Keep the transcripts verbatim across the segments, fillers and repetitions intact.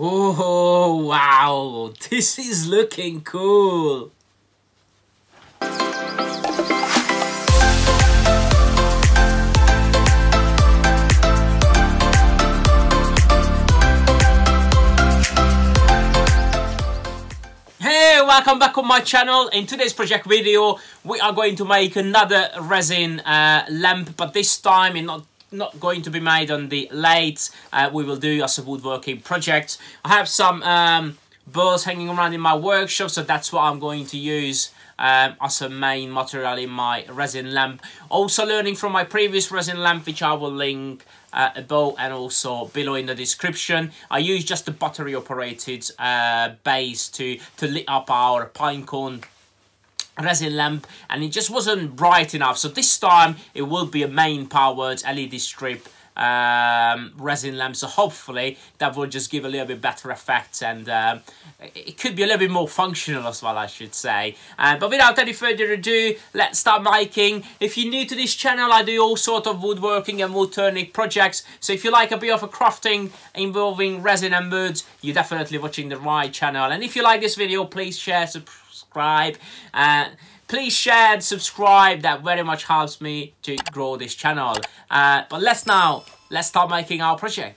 Oh, wow, this is looking cool. Welcome back on my channel. In today's project video we are going to make another resin uh, lamp, but this time in not not going to be made on the lathe. Uh, we will do as a woodworking project. I have some um, balls hanging around in my workshop, so that's what I'm going to use um, as a main material in my resin lamp. Also learning from my previous resin lamp, which I will link Uh, above and also below in the description. I use just the battery operated uh, base to to lit up our pine cone resin lamp, and it just wasn't bright enough, so this time it will be a main powered L E D strip um, resin lamp, so hopefully that will just give a little bit better effect, and um, it could be a little bit more functional as well, I should say. Uh, but without any further ado, let's start making. If you're new to this channel, I do all sort of woodworking and wood turning projects. So if you like a bit of a crafting involving resin and wood, you're definitely watching the right channel. And if you like this video, please share, subscribe. Uh, please share and subscribe. That very much helps me to grow this channel. Uh, but let's now, let's start making our project.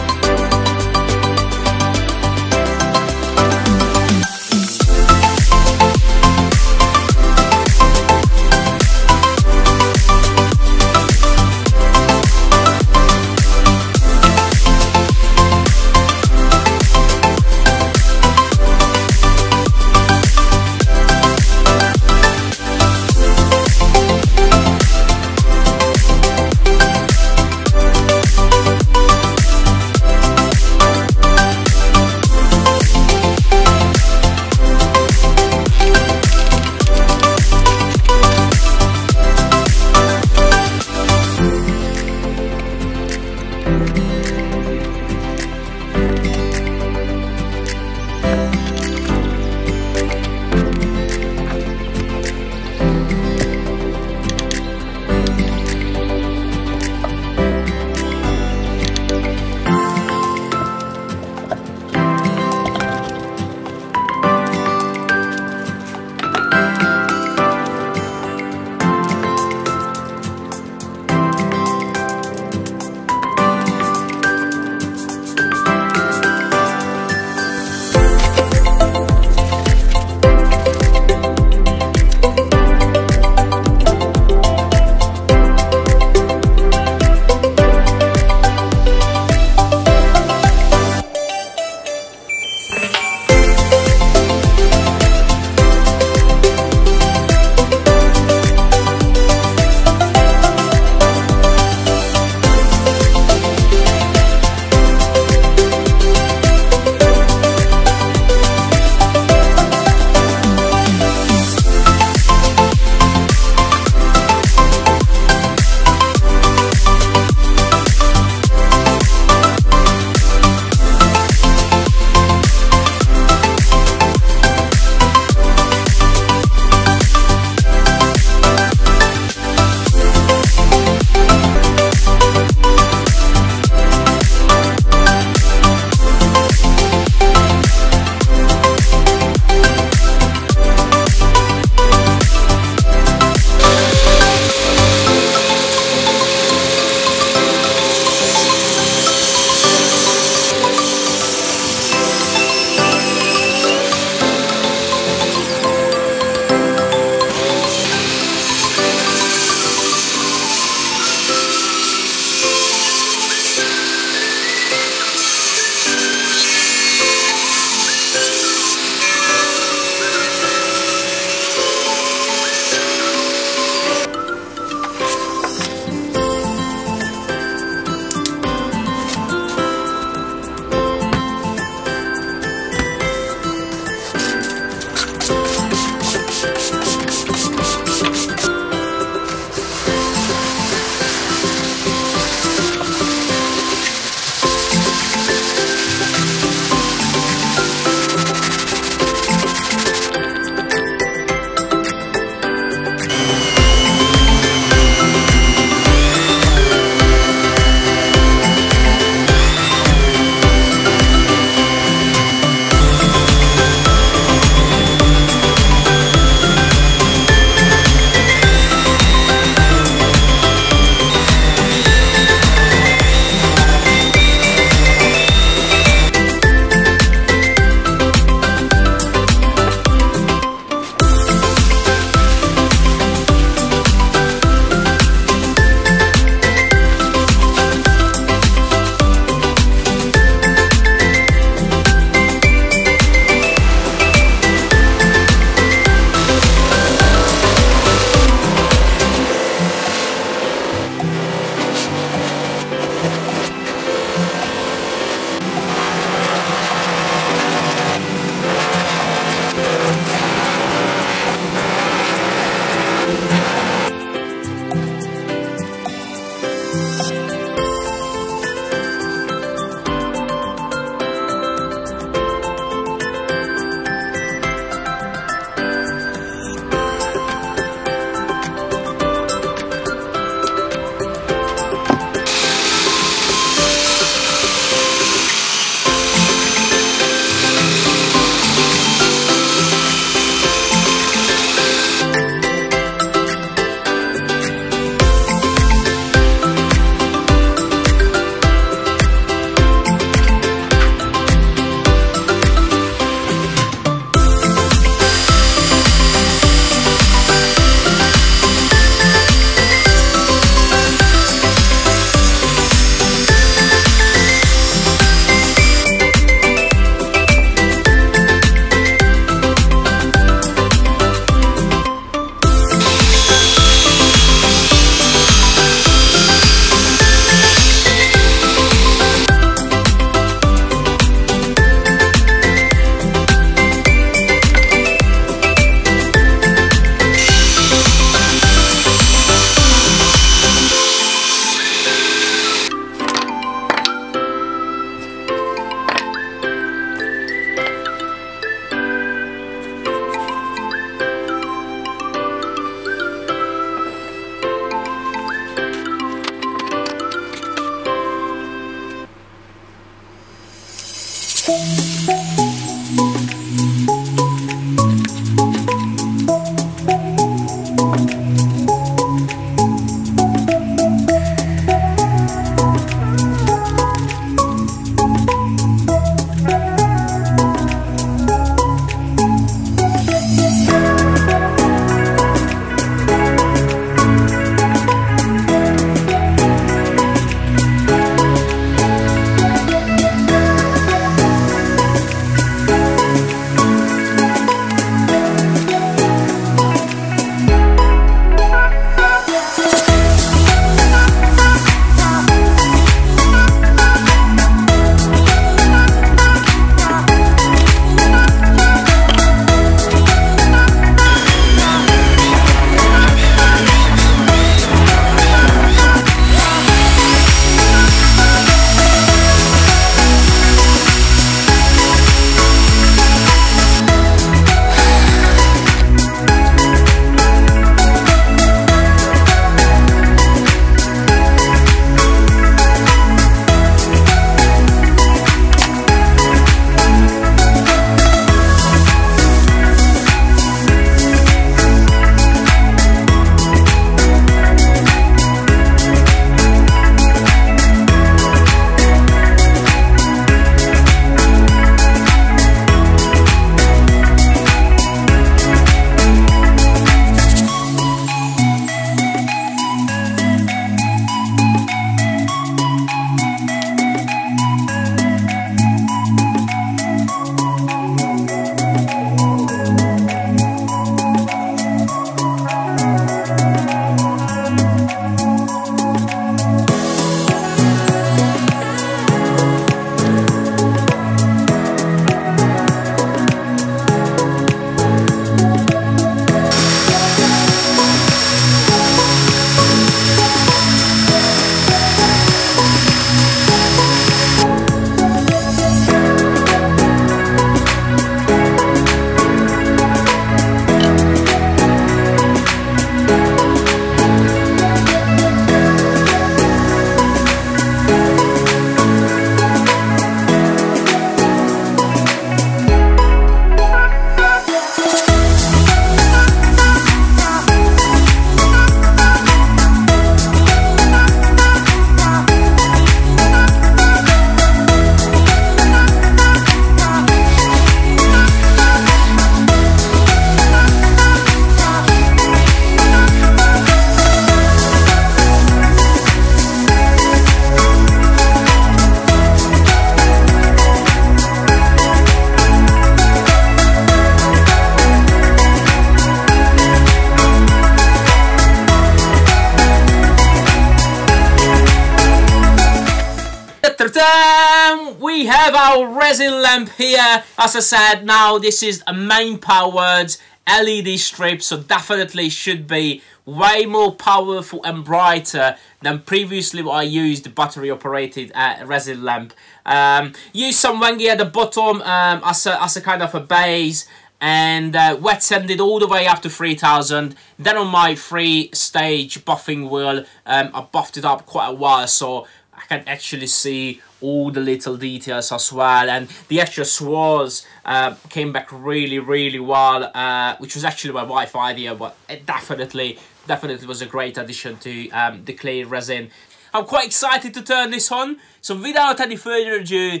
We have our resin lamp here. As I said, now this is main powered L E D strip, so definitely should be way more powerful and brighter than previously what I used, battery operated uh, resin lamp. Um, use some Wenge at the bottom um, as, a, as a kind of a base, and uh, wet sanded all the way up to three thousand. Then on my three stage buffing wheel, um, I buffed it up quite a while, so I can actually see all the little details as well. And the extra swirls uh, came back really, really well, uh, which was actually my wife idea, but it definitely, definitely was a great addition to um, the clay resin. I'm quite excited to turn this on, so without any further ado,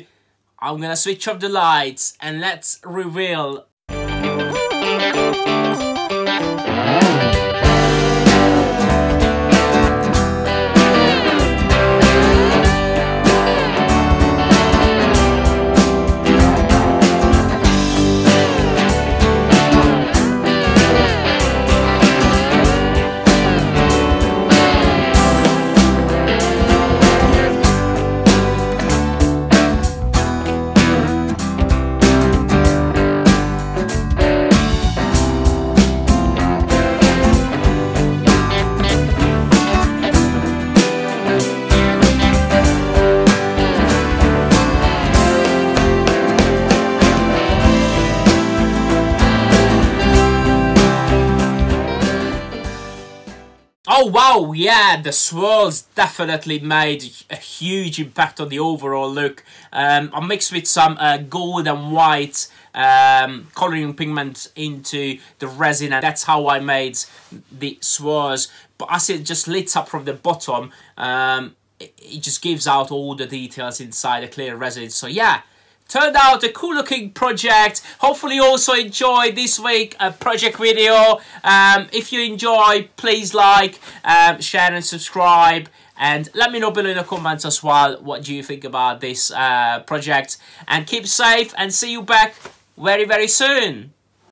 I'm gonna switch off the lights and let's reveal. Oh wow, yeah, the swirls definitely made a huge impact on the overall look. Um, I mixed with some uh, gold and white um, colouring pigment into the resin, and that's how I made the swirls. But as it just lit up from the bottom, um, it, it just gives out all the details inside the clear resin. So yeah, turned out a cool looking project. Hopefully you also enjoyed this week's uh, project video. Um, if you enjoy, please like, um, share and subscribe. And let me know below in the comments as well, what do you think about this uh, project. And keep safe and see you back very, very soon.